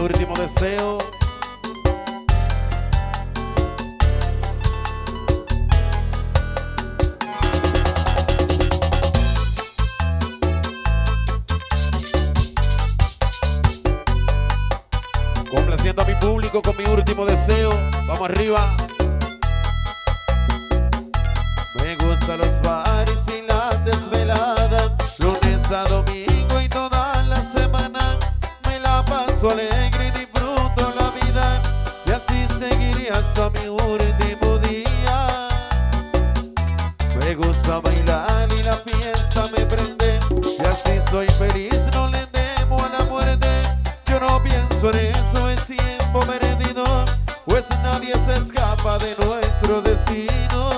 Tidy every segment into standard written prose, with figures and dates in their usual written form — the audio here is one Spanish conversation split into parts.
el último deseo. Complaciendo a mi público con mi último deseo. Vamos arriba. Me gustan los bares y las desveladas, lunes a domingo y toda la semana. Me la paso alegre y disfruto la vida, y así seguiré hasta mi último día. Me gusta bailar y la fiesta me prende, y así soy feliz, no le temo a la muerte. Yo no pienso en eso, es tiempo perdido, pues nadie se escapa de nuestro destino.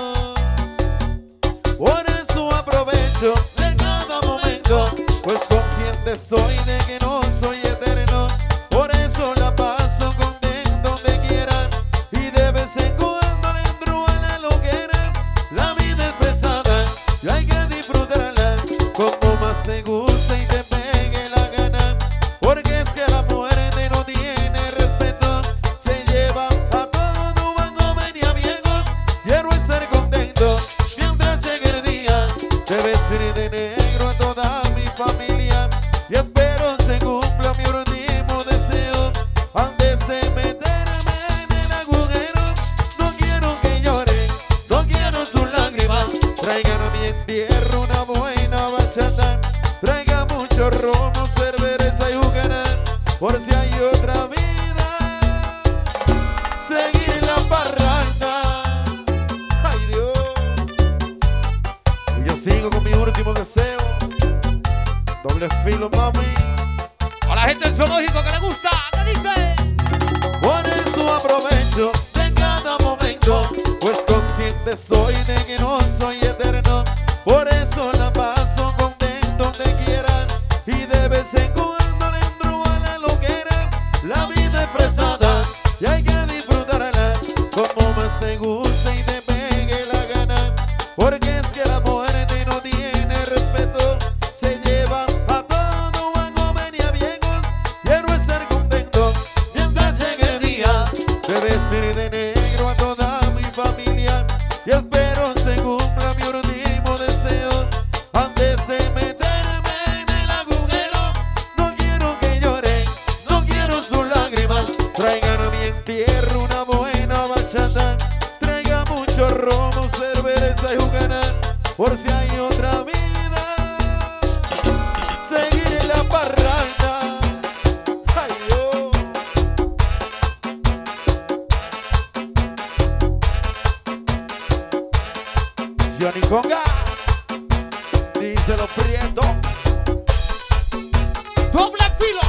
Por eso aprovecho de cada momento, pues consciente estoy de que no soy eterno. Por eso la paso contento donde quiera, y de vez en cuando le entro a la loquera. La vida es pesada y hay que disfrutarla, como más te gusta y te pegue la gana. Porque es que la muerte no tiene respeto, se lleva a todo buen joven y a viejo. Quiero estar contento mientras llegue. Debes ir de negro a toda mi familia, y espero se cumpla mi último deseo. Antes de meterme en el agujero, no quiero que lloren, no quiero sus lágrimas. Traigan a mi entierro una buena bachata, traigan mucho romo, cerveza y jugarán, por si hay otra vida, seguir la parranda. Sigo con mi último deseo. Doble filo, mami. A la gente del zoológico que le gusta, ¿qué dice? Por eso aprovecho de cada momento, pues consciente soy de que no soy eterno. Por eso la paso contento donde quiera, y de vez en cuando le entro a la loquera. La vida es prestada y hay que disfrutarla, como más te gusta y te pegue la gana. Porque es que la muerte no tiene respeto, se lleva a todo a joven y a viejos. Quiero estar contento mientras llegue el día, de vestir de negro a toda mi familia, y espero se cumpla mi último deseo. Antes de meterme en el agujero, no quiero que lloren, no quiero sus lágrimas. Traigan a mi entierro una buena bachata, traigan mucho romo, cerveza y jugarán, por si hay otra vida, seguir en la parranda. Ay, oh. Johnny Conga, Liso Prieto, Doble Filo.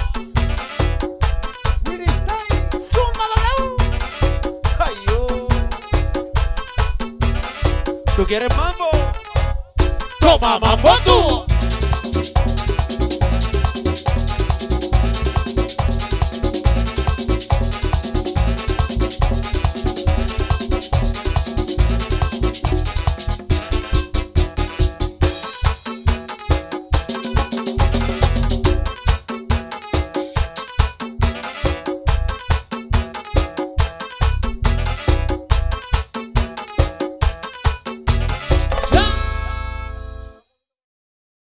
¿Tú quieres mambo? Toma mambo tú.